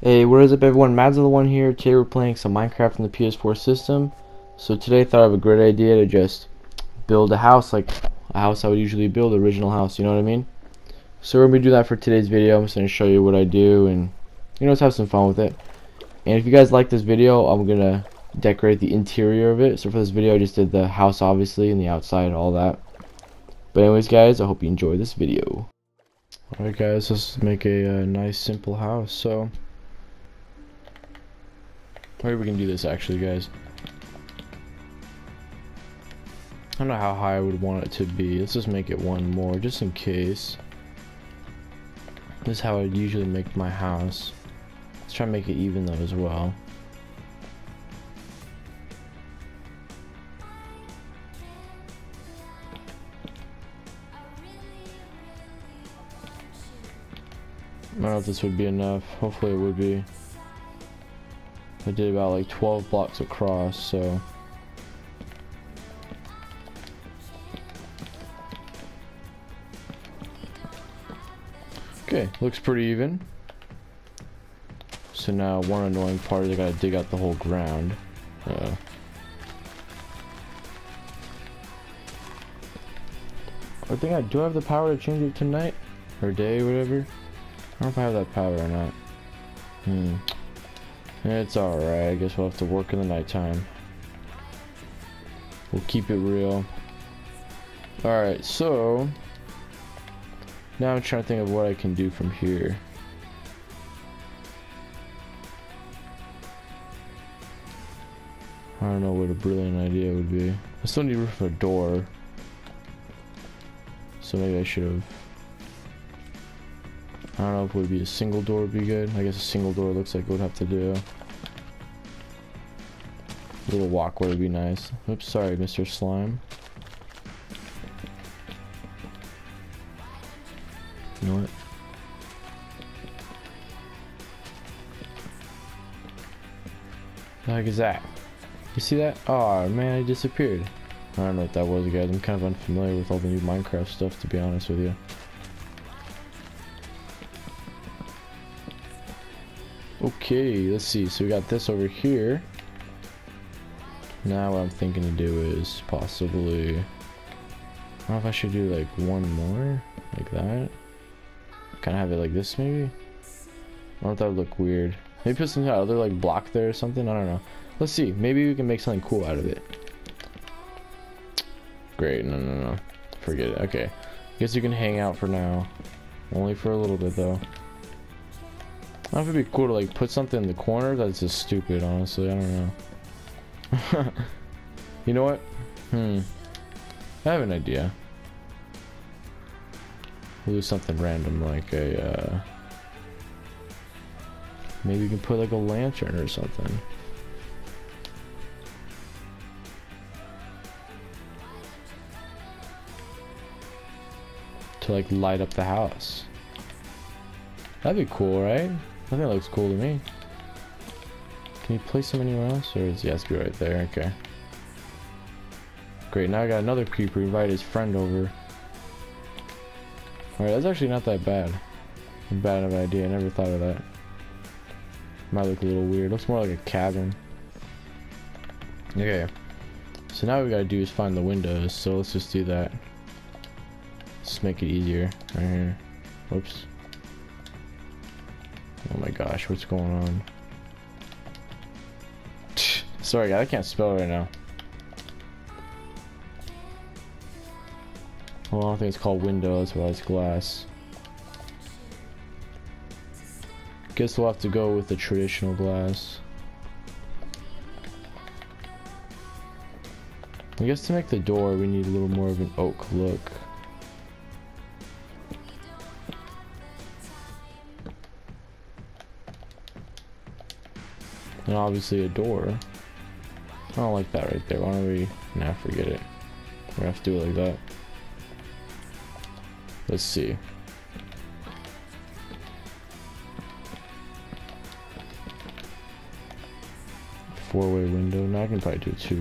Hey, what is up everyone, Madzillawon here. Today we're playing some Minecraft on the PS4 system. So today I thought of a great idea to just build a house, like a house I would usually build, original house, you know what I mean? So we're going to do that for today's video. I'm just going to show you what I do and, you know, just have some fun with it. And if you guys like this video, I'm going to decorate the interior of it. So for this video I just did the house obviously and the outside and all that. But anyways guys, I hope you enjoy this video. Alright guys, let's make a nice simple house. So maybe we can do this actually, guys. I don't know how high I would want it to be. Let's just make it one more, just in case. This is how I'd usually make my house. Let's try and make it even though as well. I don't know if this would be enough. Hopefully it would be. I did about like 12 blocks across, so okay, looks pretty even. So now one annoying part is I gotta dig out the whole ground. I think I do have the power to change it to night or day, whatever. I don't know if I have that power or not. It's alright, I guess we'll have to work in the nighttime. We'll keep it real. Alright, so now I'm trying to think of what I can do from here. I don't know what a brilliant idea would be. I still need room for a door. So maybe I should have, I don't know if it would be a single door would be good. I guess a single door looks like it would have to do. A little walkway would be nice. Oops, sorry, Mr. Slime. You know what? The heck is that? You see that? Oh man, I disappeared. I don't know what that was, guys. I'm kind of unfamiliar with all the new Minecraft stuff, to be honest with you. Okay, let's see. So we got this over here. Now what I'm thinking to do is possibly, I don't know if I should do like one more, like that. Kind of have it like this maybe. I don't know if that would look weird. Maybe put some other like block there or something. I don't know. Let's see. Maybe we can make something cool out of it. Great. No. Forget it. Okay. Guess you can hang out for now. Only for a little bit though. I don't know if it'd be cool to like put something in the corner. That's just stupid, honestly. I don't know. You know what? I have an idea. We'll do something random, like a maybe we can put like a lantern or something. To like light up the house. That'd be cool, right? I think it looks cool to me. Can you place them anywhere else? Or is he has to be right there? Okay. Great, now I got another creeper. Invite his friend over. Alright, that's actually not that bad. Bad of an idea. I never thought of that. Might look a little weird. Looks more like a cabin. Okay. So now what we gotta do is find the windows. So let's just do that. Let's make it easier. Right here. Whoops. Oh my gosh, what's going on? Sorry guys, I can't spell right now. Well, I don't think it's called window, that's why it's glass. Guess we'll have to go with the traditional glass. I guess to make the door we need a little more of an oak look. And obviously a door. I don't like that right there. Why don't we? Nah, forget it. We're gonna have to do it like that. Let's see. Four-way window. Now I can probably do two.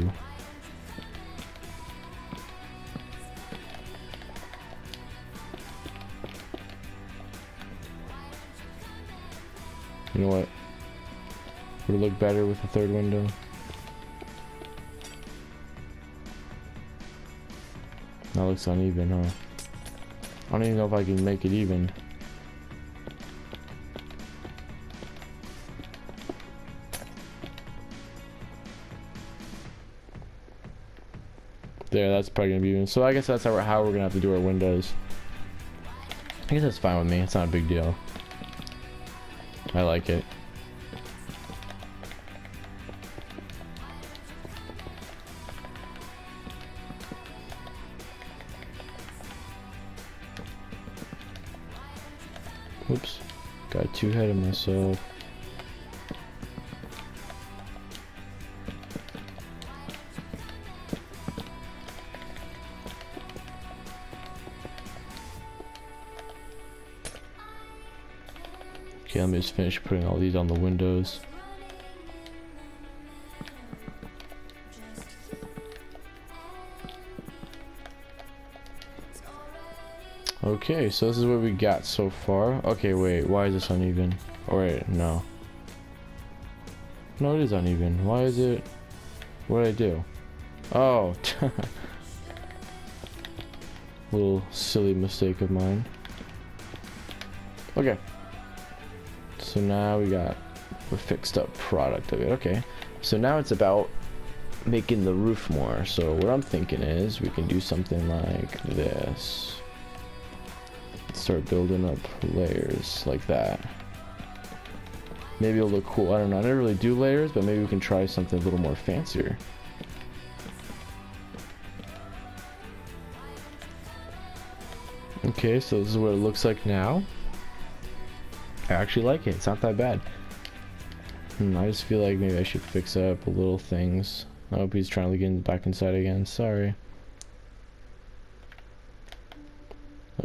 You know what? Would it look better with the third window? That looks uneven, huh? I don't even know if I can make it even. There, that's probably gonna be even. So I guess that's how we're gonna have to do our windows. I guess that's fine with me. It's not a big deal. I like it. Oops, got too ahead of myself. Okay, let me just finish putting all these on the windows. Okay, so this is what we got so far. Okay, wait, why is this uneven? All right, no. No, it is uneven. Why is it? What did I do? Oh. Little silly mistake of mine. Okay. So now we got the fixed up product of it. Okay. So now it's about making the roof more. So what I'm thinking is we can do something like this. Start building up layers like that. Maybe it'll look cool. I don't know. I don't really do layers, but maybe we can try something a little more fancier. Okay, so this is what it looks like now. I actually like it. It's not that bad. I just feel like maybe I should fix up a little things. I hope he's trying to get back inside again. Sorry.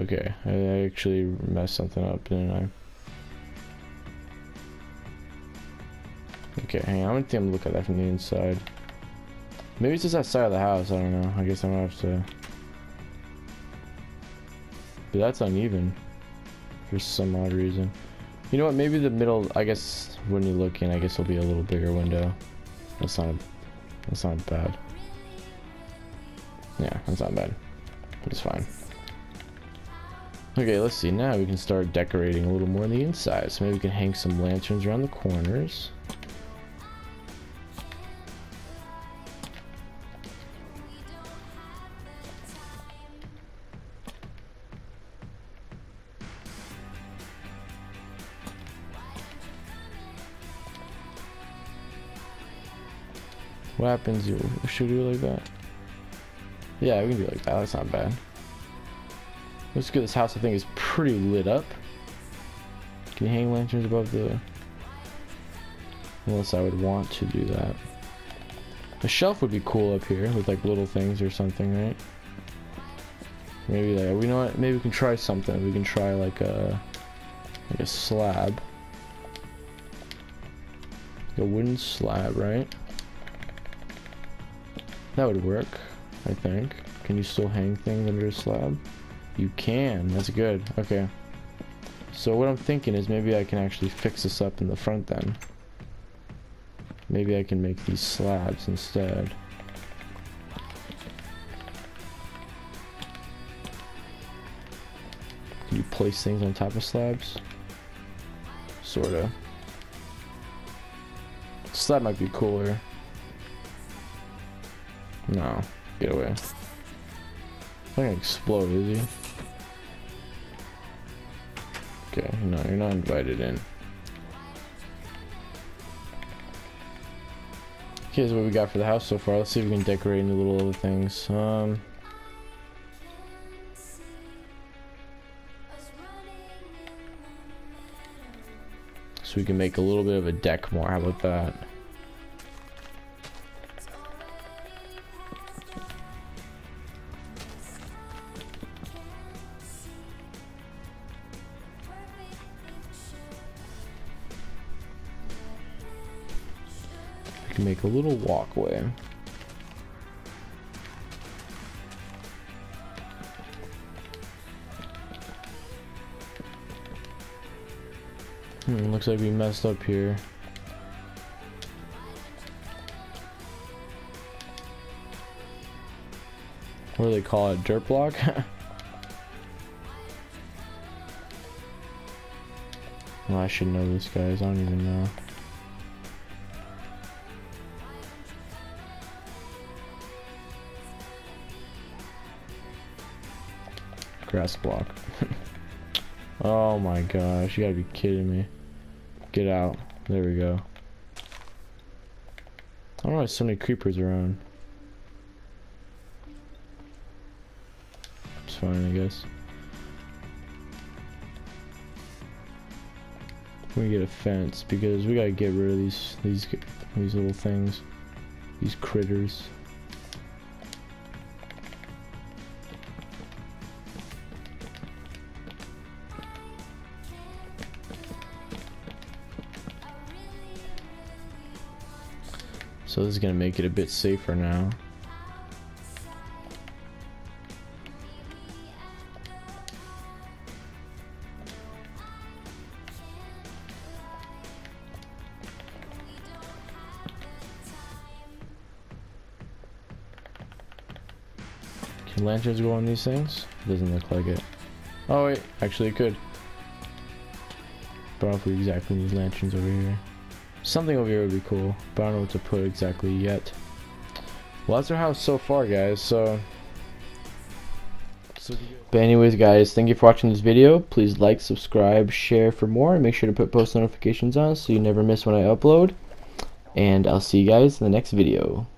Okay, I actually messed something up, didn't I? Okay, hang on, I think I'm gonna look at that from the inside. Maybe it's just that side of the house, I don't know. I guess I'm gonna have to... But that's uneven. For some odd reason. You know what, maybe the middle, I guess, when you look in, I guess it'll be a little bigger window. That's not bad. Yeah, that's not bad. It's fine. Okay, let's see, now we can start decorating a little more on the inside. So maybe we can hang some lanterns around the corners. What happens, should we do it like that? Yeah, we can do it like that, that's not bad. Let's get this house, I think, is pretty lit up. Can you hang lanterns above the... Unless I would want to do that. A shelf would be cool up here with like little things or something, right? Maybe like, we know what, maybe we can try something. We can try like a slab. Like a wooden slab, right? That would work, I think. Can you still hang things under a slab? You can, that's good. Okay, so what I'm thinking is maybe I can actually fix this up in the front then. Maybe I can make these slabs instead. Can you place things on top of slabs? Sorta. Slab might be cooler. No, get away. I'm not gonna explode, is he? Okay, no, you're not invited in. Here's what we got for the house so far. Let's see if we can decorate into little other things. So we can make a little bit of a deck more. How about that? Make a little walkway. Looks like we messed up here. what do they call it, dirt block? Well, I should know these guys, I don't even know. Grass block. Oh my gosh, you gotta be kidding me. Get out. There we go. I don't know why so many creepers around. It's fine, I guess. We get a fence because we gotta get rid of these little things, these critters. So this is gonna make it a bit safer now. Can lanterns go on these things? Doesn't look like it. Oh wait, actually it could. But I don't know if we exactly need lanterns over here. Something over here would be cool, but I don't know what to put exactly yet. Well, that's our house so far, guys, so but anyways, guys, thank you for watching this video. Please like, subscribe, share for more, and make sure to put post notifications on so you never miss when I upload. And I'll see you guys in the next video.